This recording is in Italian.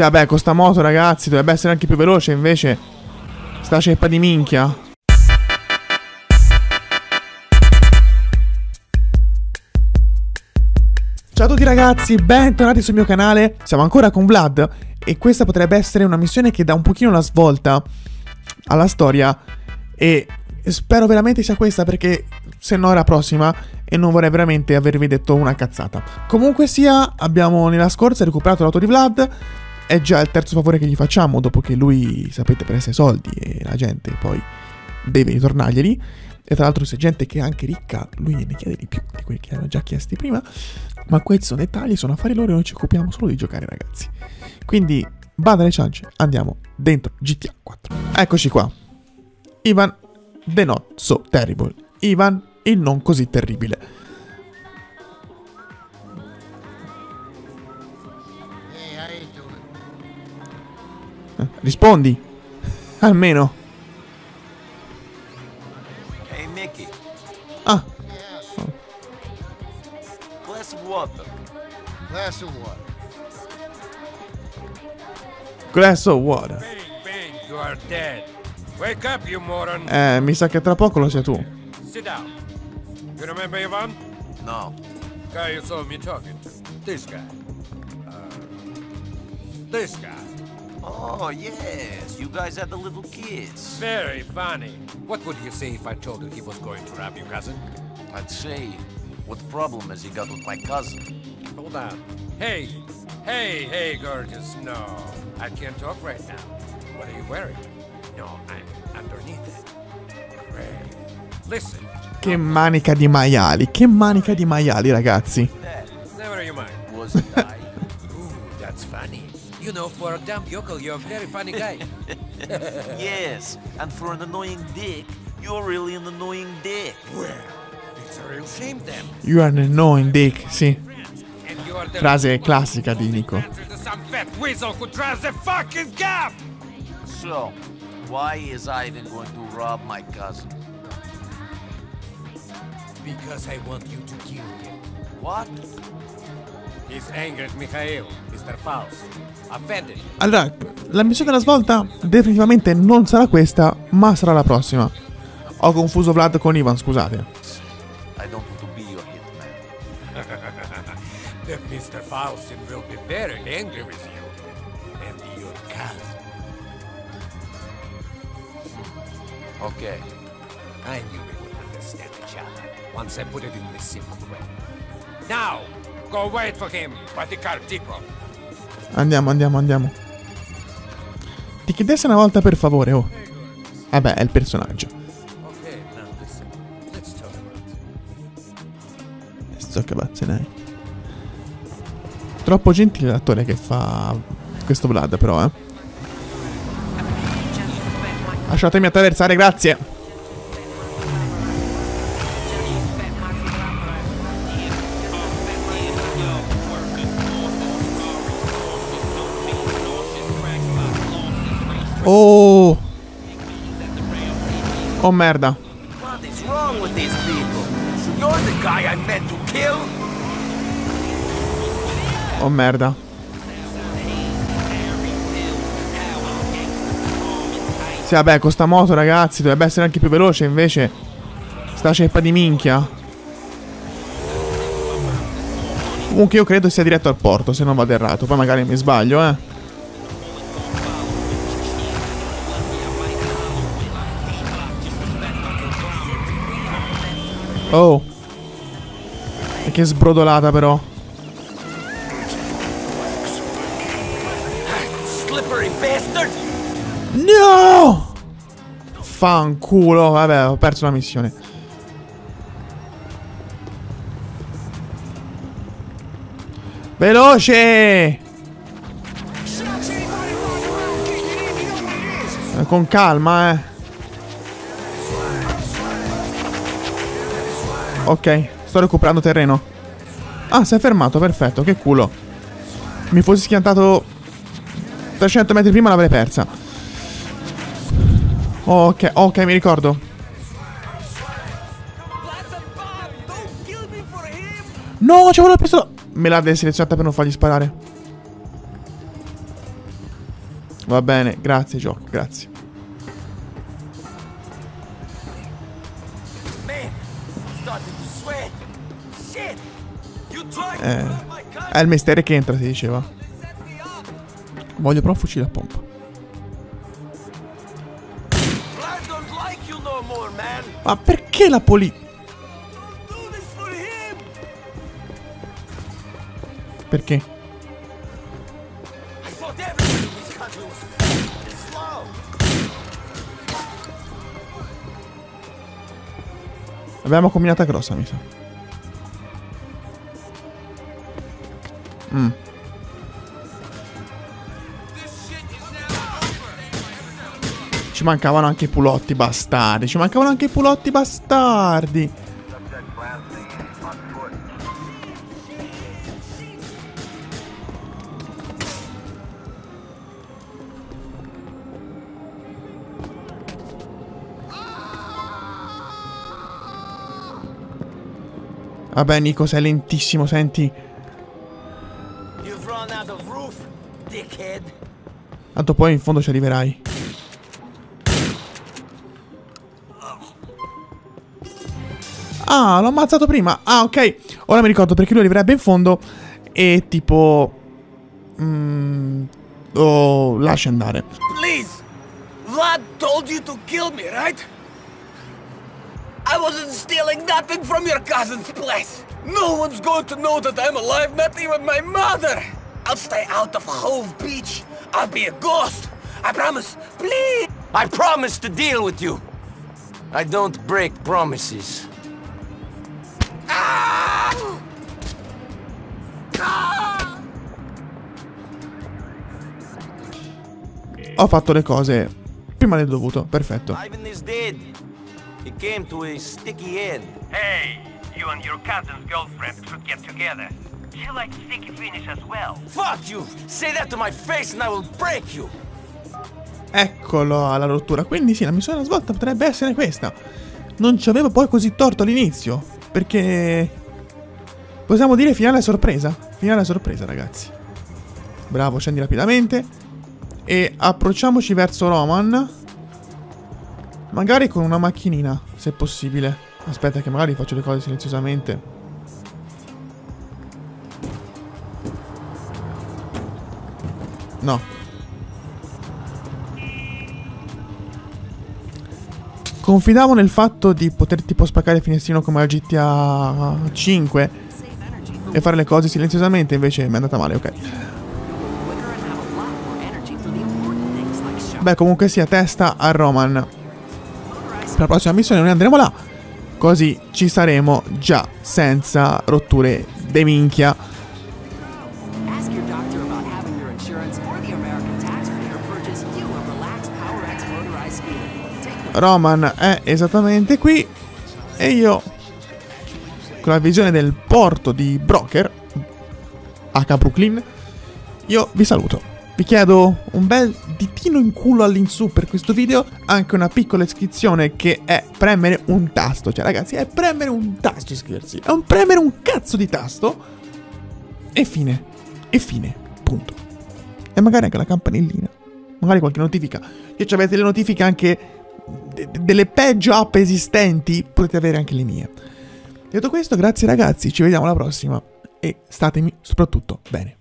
Sì, vabbè, con sta moto, ragazzi, dovrebbe essere anche più veloce, invece sta ceppa di minchia. Ciao a tutti ragazzi, bentornati sul mio canale. Siamo ancora con Vlad e questa potrebbe essere una missione che dà un pochino la svolta alla storia. E spero veramente sia questa, perché se no è la prossima e non vorrei veramente avervi detto una cazzata. Comunque sia, abbiamo nella scorsa recuperato l'auto di Vlad. È già il terzo favore che gli facciamo, dopo che lui, sapete, presta i soldi e la gente poi deve ritornarglieli. E tra l'altro se gente che è anche ricca, lui ne chiede di più di quelli che hanno già chiesti prima. Ma questi sono dettagli, sono affari loro e noi ci occupiamo solo di giocare, ragazzi. Quindi, bada alle ciance, andiamo dentro GTA 4. Eccoci qua. Ivan the Not So Terrible. Ivan il non così terribile. Rispondi. Almeno. Ah. Glass of water. Mi sa che tra poco lo sia tu. Sit down. You remember Ivan? No. Guy you saw me talking to. This guy. This guy. Oh, yes. You guys had the little kids. Very funny. What would you say if I told you he was going to rob your cousin? I'd say, what problem has he got with my cousin? Hold on. Hey. Hey, hey, gorgeous. No, I can't talk right now. What are you wearing? No, I'm underneath it. Great. Listen. Che manica di maiali. Che manica di maiali, ragazzi. Never you mind. Was it I? Ooh, that's funny. You know, for a dumb yokel, you're a very funny guy. Yes, and for an annoying dick, you're really an annoying dick. Well, it's a real shame then. You are an annoying dick, sì. Frase classica di Nico. So, why is Ivan going to rob my cousin? Because I want you to kill him. What? He's angry at Mikhail, Mr. Faust. Offended. Allora, la missione della svolta definitivamente non sarà questa, ma sarà la prossima. Ho confuso Vlad con Ivan, scusate. I don't want to be your hitman. That Mr. Faust will be very angry with you and your cousin. Okay. I knew we would understand each other once I put it in this simple way. Now, go wait for him, but the car depot. Andiamo, andiamo, andiamo. Ti chiedesse una volta per favore, oh. Vabbè, è il personaggio. Okay, now listen. Let's talk about. Let's talk about tonight. Troppo gentile l'attore che fa questo Vlad, però, eh. Lasciatemi attraversare, grazie. Oh. Oh merda. Oh merda. Sì, vabbè, con sta moto, ragazzi, dovrebbe essere anche più veloce, invece sta ceppa di minchia. Comunque io credo sia diretto al porto, se non vado errato. Poi magari mi sbaglio, eh. Oh. E che sbrodolata, però. Slippery bastard! No! Fanculo, vabbè, ho perso la missione. Veloce! Con calma, eh. Ok, sto recuperando terreno. Ah, si è fermato, perfetto, che culo. Mi fossi schiantato 300 metri prima l'avrei persa. Ok, ok, mi ricordo. No, c'avevo la pistola. Me l'ha deselezionata per non fargli sparare. Va bene, grazie gioco, grazie. È il mestiere che entra, si diceva. Voglio però un fucile a pompa. Ma perché la polizia? Perché? Abbiamo combinata grossa, mi sa. Ci mancavano anche i pulotti bastardi. Vabbè Nico, sei lentissimo, senti. Tanto poi in fondo ci arriverai. Ah, l'ho ammazzato prima. Ah, ok. Ora mi ricordo perché lui arriverebbe in fondo e tipo... oh, lascia andare. Please. Vlad told you to kill me, right? I wasn't stealing nothing from your cousin's place. No one's going to know that I'm alive, not even my mother. I'll stay out of Hove Beach. I'll be a ghost. I promise, please. I promise to deal with you. I don't break promises. Ah! Ah! Ho fatto le cose prima del dovuto, perfetto. Ivan is dead. He came to a sticky end. Hey, you and your cousin's girlfriend should get together. She likes sticky finish as well. Fuck you! Say that to my face and I will break you. Eccolo alla rottura. Quindi sì, la missione svolta potrebbe essere questa. Non ci avevo poi così torto all'inizio, perché possiamo dire finale a sorpresa. Finale a sorpresa, ragazzi. Bravo, scendi rapidamente e approcciamoci verso Roman. Magari con una macchinina, se possibile. Aspetta che magari faccio le cose silenziosamente. No. Confidavo nel fatto di poter tipo spaccare il finestrino come la GTA 5 e fare le cose silenziosamente, invece mi è andata male, ok. Beh, comunque sia, testa a Roman. Per la prossima missione noi andremo là, così ci saremo già senza rotture de minchia. Roman è esattamente qui e io con la visione del porto di Broker a Brooklyn io vi saluto. Vi chiedo un bel ditino in culo all'insù per questo video, anche una piccola iscrizione che è premere un tasto. Cioè ragazzi, è premere un tasto iscriversi, è un premere un cazzo di tasto e fine, punto. E magari anche la campanellina, magari qualche notifica. Se cioè, avete le notifiche anche delle peggio app esistenti, potete avere anche le mie. Detto questo, grazie ragazzi, ci vediamo alla prossima e statemi soprattutto bene.